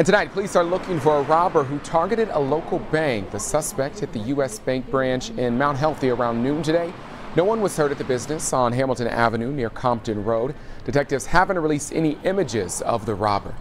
And tonight, police are looking for a robber who targeted a local bank. The suspect hit the U.S. Bank branch in Mt. Healthy around noon today. No one was hurt at the business on Hamilton Avenue near Compton Road. Detectives haven't released any images of the robber.